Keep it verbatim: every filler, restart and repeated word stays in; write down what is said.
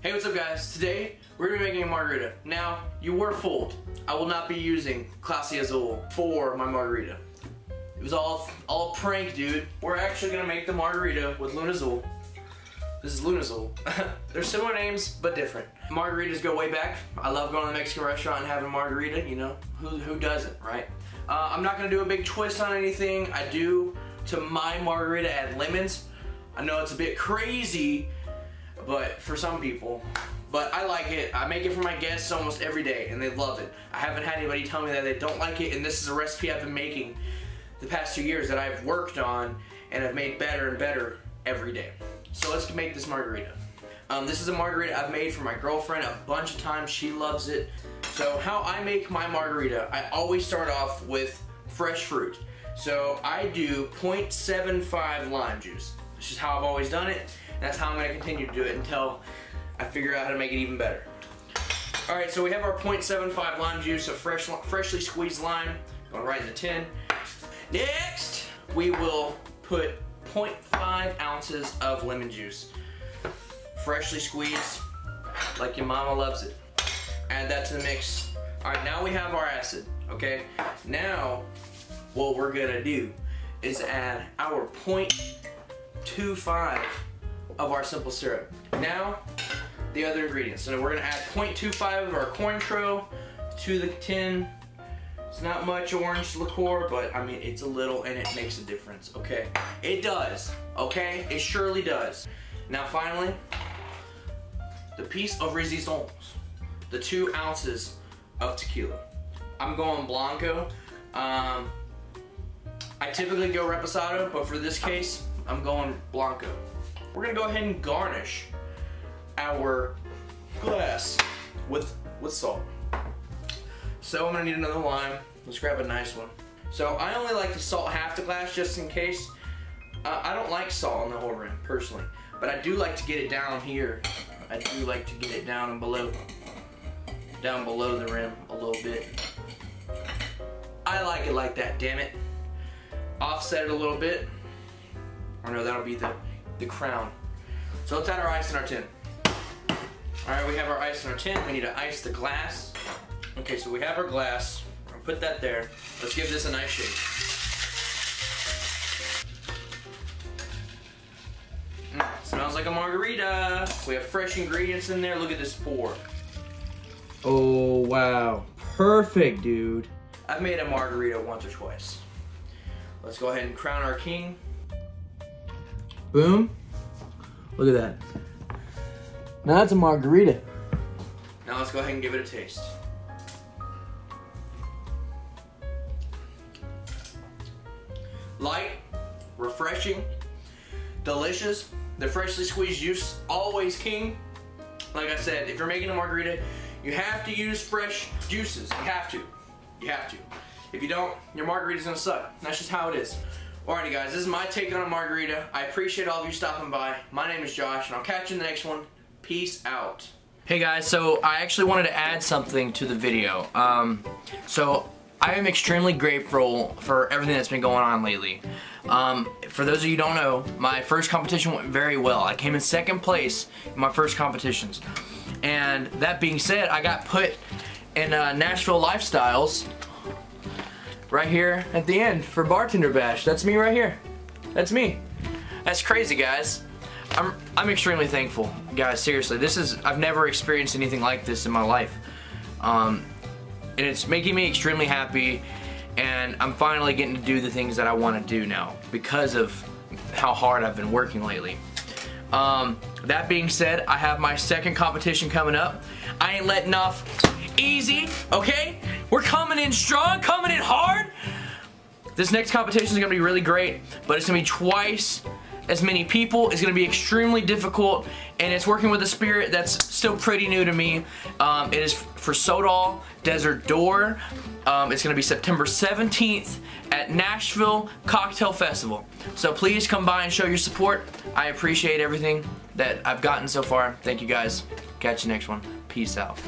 Hey, what's up guys? Today, we're gonna be making a margarita. Now, you were fooled. I will not be using Clase Azul for my margarita. It was all, all prank, dude. We're actually gonna make the margarita with Lunazul. This is Lunazul. They're similar names, but different. Margaritas go way back. I love going to the Mexican restaurant and having margarita, you know? Who, who doesn't, right? Uh, I'm not gonna do a big twist on anything. I do, to my margarita, add lemons. I know it's a bit crazy, but for some people, but I like it. I make it for my guests almost every day and they love it. I haven't had anybody tell me that they don't like it, and this is a recipe I've been making the past two years that I've worked on and have made better and better every day. So let's make this margarita. Um, this is a margarita I've made for my girlfriend a bunch of times. She loves it. So how I make my margarita, I always start off with fresh fruit. So I do zero point seven five lime juice. This is how I've always done it. That's how I'm going to continue to do it until I figure out how to make it even better. Alright, so we have our zero point seven five lime juice, a fresh, freshly squeezed lime, going right in the tin. Next, we will put zero point five ounces of lemon juice. Freshly squeezed, like your mama loves it. Add that to the mix. Alright, now we have our acid, okay? Now, what we're going to do is add our zero point two five of our simple syrup. Now, the other ingredients. So we're gonna add zero point two five of our Cointreau to the tin. It's not much orange liqueur, but I mean, it's a little and it makes a difference, okay? It does, okay? It surely does. Now finally, the piece of resistance, the two ounces of tequila. I'm going Blanco. Um, I typically go Reposado, but for this case, I'm going Blanco. We're gonna go ahead and garnish our glass with, with salt. So I'm gonna need another lime. Let's grab a nice one. So I only like to salt half the glass just in case. Uh, I don't like salt on the whole rim, personally. But I do like to get it down here. I do like to get it down and below. Down below the rim a little bit. I like it like that, damn it. Offset it a little bit. Or no, that'll be the the crown. So let's add our ice in our tin. Alright, we have our ice in our tin. We need to ice the glass. Okay, so we have our glass. We'll put that there. Let's give this a nice shake. Mm, smells like a margarita. We have fresh ingredients in there. Look at this pour. Oh, wow. Perfect, dude. I've made a margarita once or twice. Let's go ahead and crown our king. Boom. Look at that. Now that's a margarita. Now let's go ahead and give it a taste. Light, refreshing, delicious. The freshly squeezed juice, always king. Like I said, if you're making a margarita, you have to use fresh juices. You have to. You have to. If you don't, your margarita's gonna suck. That's just how it is. Alrighty guys, this is my take on a margarita. I appreciate all of you stopping by. My name is Josh, and I'll catch you in the next one. Peace out. Hey guys, so I actually wanted to add something to the video. Um, so I am extremely grateful for everything that's been going on lately. Um, for those of you who don't know, my first competition went very well. I came in second place in my first competitions. And that being said, I got put in uh, Nashville Lifestyles right here at the end for Bartender Bash. That's me right here. That's me. That's crazy, guys. I'm, I'm extremely thankful. Guys, seriously, this is, I've never experienced anything like this in my life. Um, and it's making me extremely happy, and I'm finally getting to do the things that I want to do now because of how hard I've been working lately. Um, that being said, I have my second competition coming up. I ain't letting off easy, okay? We're coming in strong, coming in hard. This next competition is going to be really great, but it's going to be twice as many people. It's going to be extremely difficult, and it's working with a spirit that's still pretty new to me. Um, it is for Sotol Desert Door. Um, it's going to be September seventeenth at Nashville Cocktail Festival. So please come by and show your support. I appreciate everything that I've gotten so far. Thank you guys. Catch you next one. Peace out.